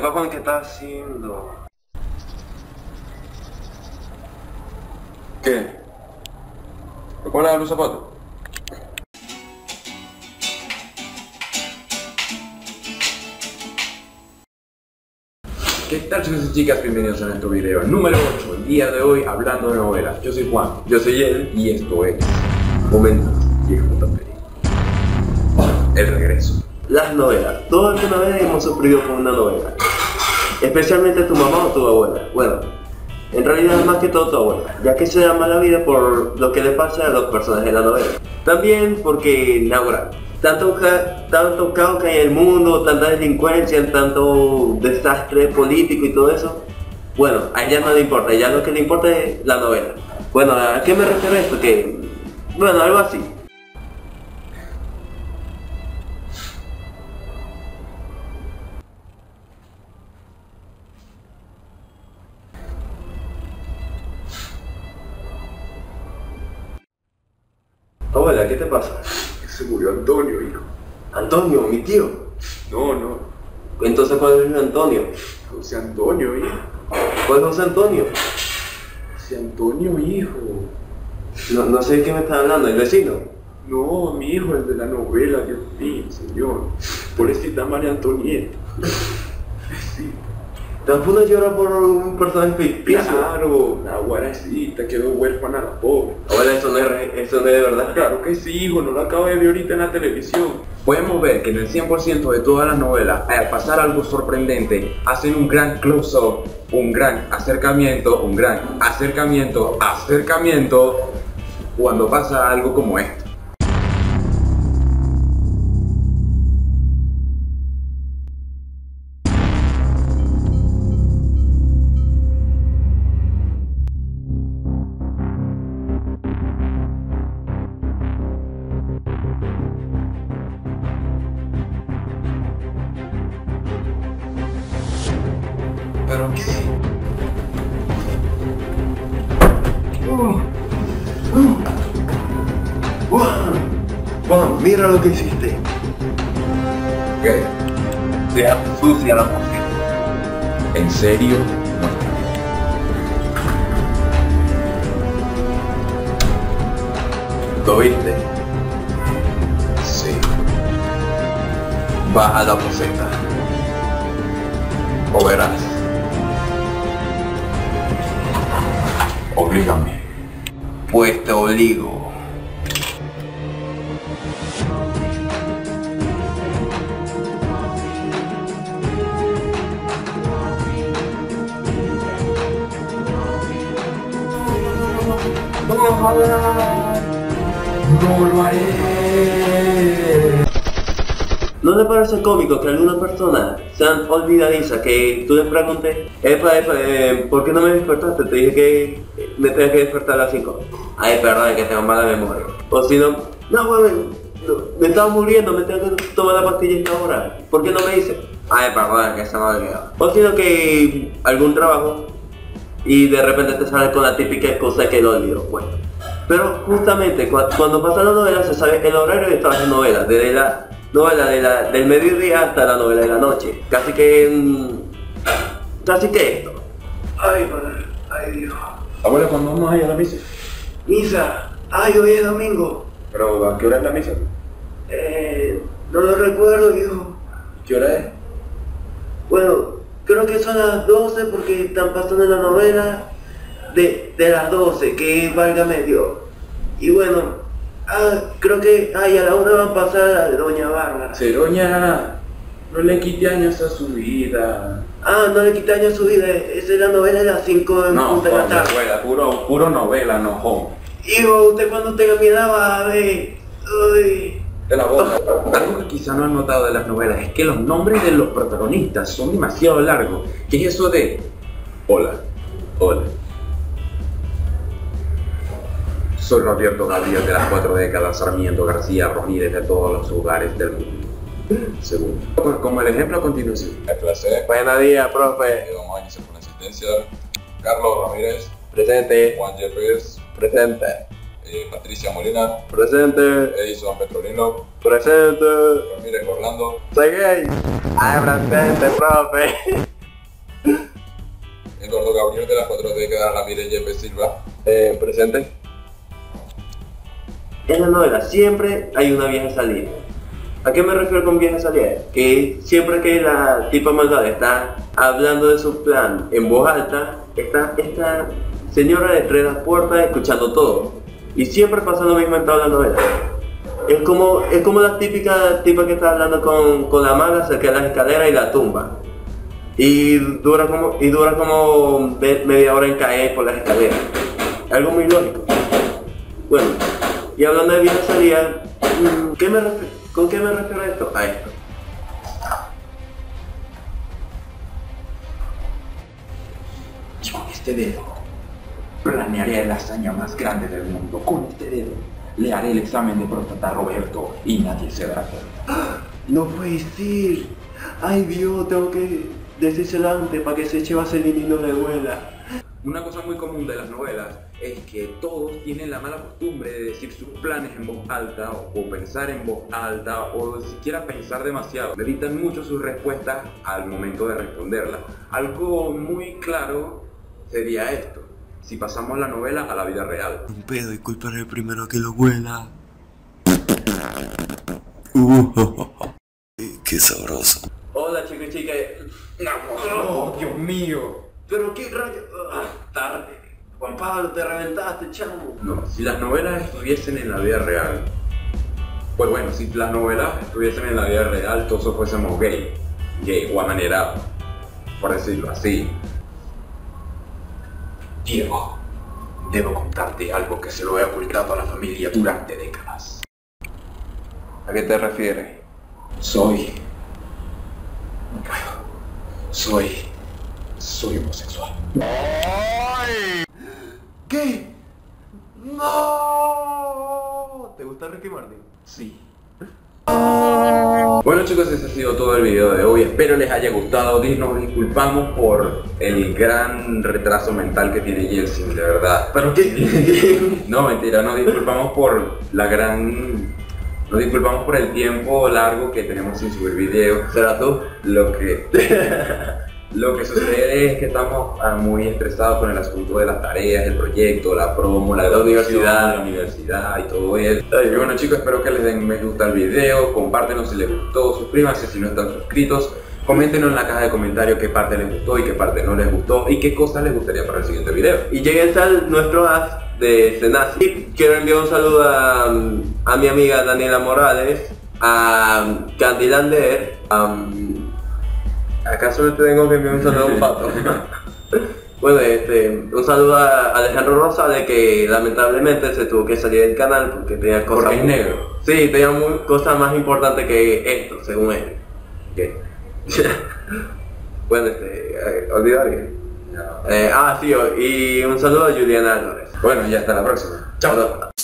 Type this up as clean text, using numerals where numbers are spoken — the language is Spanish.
Papón, ¿qué estás haciendo? ¿Qué? ¿Me pones los zapatos? ¿Qué tal, chicos y chicas? Bienvenidos a nuestro video número 8, el día de hoy hablando de novelas. Yo soy Juan, yo soy él y esto es Momentos Viejos Papeles. El regreso. Las novelas. Todos alguna vez hemos sufrido con una novela, especialmente tu mamá o tu abuela. Bueno, en realidad más que todo tu abuela, ya que se da mala vida por lo que le pasa a los personajes de la novela. También porque, naguará, tanto caos que hay en el mundo, tanta delincuencia, tanto desastre político y todo eso. Bueno, a ella no le importa, ya lo que le importa es la novela. Bueno, ¿a qué me refiero esto? Que, bueno, algo así. Abuela, ¿qué te pasa? Se murió Antonio, hijo. ¿Antonio, mi tío? No. Entonces, ¿cuál es Antonio? José Antonio, hijo. ¿Cuál es José Antonio? José Antonio, hijo. No sé de qué me estás hablando, ¿el vecino? No, mi hijo, el de la novela, Dios mío, señor. Pobrecita María Antonieta. Sí. ¿Te has puesto a llorar por un personaje ficticio? Claro, la guaracita quedó huérfana la pobre. Ahora eso no es de verdad. Claro que sí, hijo, no lo acabo de ver ahorita en la televisión. Podemos ver que en el 100% de todas las novelas, al pasar algo sorprendente, hacen un gran close-up, un gran acercamiento cuando pasa algo como esto. ¿Pero qué? Juan, mira lo que hiciste. ¿Qué? Sea sucia la mujer. ¿En serio? ¿Lo viste? Sí. Baja la poseta. O verás. Oblígame. Pues te obligo. No lo haré. ¿No le parece cómico que algunas personas sean olvidadizas, que tú les preguntes, ¿por qué no me despertaste? Te dije que me tenía que despertar a las 5. Ay, perdón, que tengo mala memoria. O si no, me estaba muriendo, me tengo que tomar la pastilla esta hora. ¿Por qué no me dices? Ay, perdón, que se me ha olvidado. O si no, que algún trabajo y de repente te sale con la típica cosa que lo olvido. Bueno, pero justamente cuando pasan las novelas se sabe el horario de todas las novelas, desde la novela del mediodía hasta la novela de la noche. Casi que esto. Ay, madre, ay, Dios. Abuela, ¿cuándo vamos a ir a la misa? Misa, ay, hoy es domingo. Pero, ¿a qué hora es la misa? No lo recuerdo, hijo. ¿Qué hora es? Bueno, creo que son las 12 porque están pasando la novela de las 12, que válgame Dios. Y bueno, creo que a la 1 van a pasar a Doña Bárbara. Doña, no le quite años a su vida. No le quite años a su vida, esa es la novela de las 5 de la tarde. Novela, puro novela, no joder. Hijo, usted cuando tenga mi edad va a ver. Uy. De la boca. Algo que quizá no han notado de las novelas es que los nombres de los protagonistas son demasiado largos. ¿Qué es eso de? Hola. Soy Roberto Gabriel de las 4 décadas, Sarmiento García Rodríguez de todos los lugares del mundo. Segundo. Pues como el ejemplo a continuación. El placer. Buenos días, profe. Don Mañez por la asistencia. Carlos Ramírez. Presente. Juan Jeffers. Presente. Patricia Molina. Presente. Edison Petrolino. Presente. Ramírez Orlando. Seguí. Ah, presente, profe. Eduardo Gabriel de las 4D, que Ramírez Yepes Silva. Presente. En la novela siempre hay una vieja salida. ¿A qué me refiero con vieja salida? Que siempre que la tipa malvada está hablando de su plan en voz alta, está esta señora detrás de las puertas escuchando todo. Y siempre pasa lo mismo en toda la novela. Es como la típica tipa que está hablando con la mala cerca de las escaleras y la tumba. Y dura como media hora en caer por las escaleras. Algo muy lógico. Bueno, y hablando de vieja salida, ¿con qué me refiero a esto? A esto. Y con este dedo planearé la hazaña más grande del mundo. Con este dedo le haré el examen de próstata a Roberto y nadie se dará cuenta. No puede ser. Ay Dios, tengo que decírselo antes para que se eche vaselina y no le duela. Una cosa muy común de las novelas es que todos tienen la mala costumbre de decir sus planes en voz alta o pensar en voz alta o siquiera pensar demasiado. Meditan mucho sus respuestas al momento de responderlas. Algo muy claro sería esto, si pasamos la novela a la vida real. Un pedo y culparé primero que lo huela. Qué sabroso. Hola chicos y chicas. No, Dios mío. Pero qué rayos. Tarde. Juan Pablo, te reventaste, chamo. No, si las novelas estuviesen en la vida real. Pues bueno, si las novelas estuviesen en la vida real, todos fuésemos gay. Gay o amanerados, por decirlo así. Diego, debo contarte algo que se lo he ocultado a la familia durante décadas. ¿A qué te refieres? Soy homosexual. ¿Qué? ¡No! ¿Te gusta Ricky Martin? Sí. Bueno chicos, ese ha sido todo el video de hoy. Espero les haya gustado. Nos disculpamos por el gran retraso mental que tiene Jelsin, de verdad. ¿Pero qué? No, mentira, nos disculpamos por la gran... Nos disculpamos por el tiempo largo que tenemos sin subir videos. ¿Será tú? Lo que sucede es que estamos muy estresados con el asunto de las tareas, el proyecto, la promo, la universidad y todo eso. Y bueno chicos, espero que les den me gusta al video, compártenos si les gustó, suscríbanse si no están suscritos, coméntenos en la caja de comentarios qué parte les gustó y qué parte no les gustó y qué cosas les gustaría para el siguiente video. Y lleguen a nuestro app de Cenazi. Y quiero enviar un saludo a mi amiga Daniela Morales, a Candy Lander, ¿acaso le tengo que enviar un saludo a un pato? Bueno, un saludo a Alejandro Rosales, que lamentablemente se tuvo que salir del canal porque tenía cosas... Porque es negro. Sí, tenía cosas más importantes que esto, según él. Okay. Bueno, olvidaré. No. Sí, y un saludo a Juliana Álvarez. Bueno, y hasta la próxima. Chao.